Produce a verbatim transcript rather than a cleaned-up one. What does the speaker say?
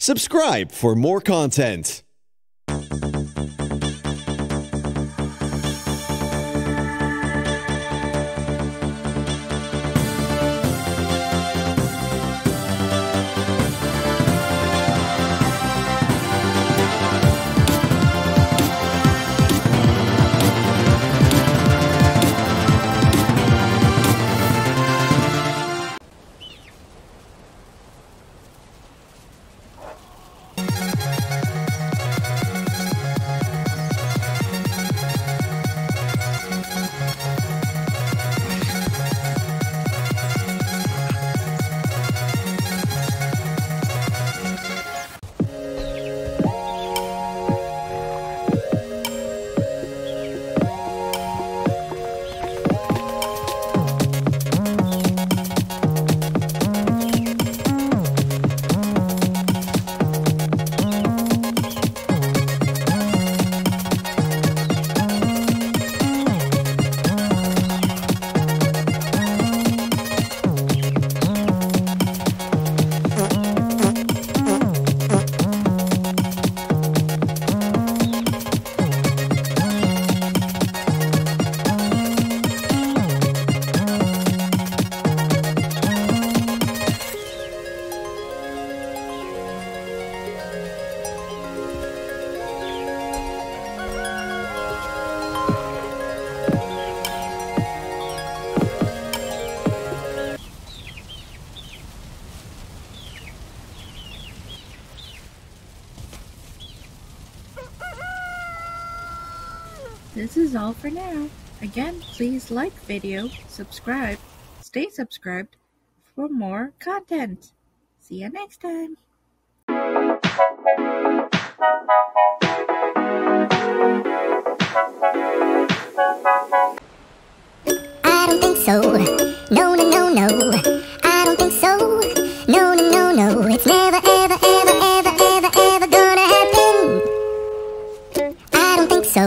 Subscribe for more content. This is all for now. Again, please like video, subscribe, stay subscribed for more content. See you next time. I don't think so. No, no, no, no. I don't think so. No, no, no, no. It's never, ever, ever, ever, ever, ever gonna happen. I don't think so.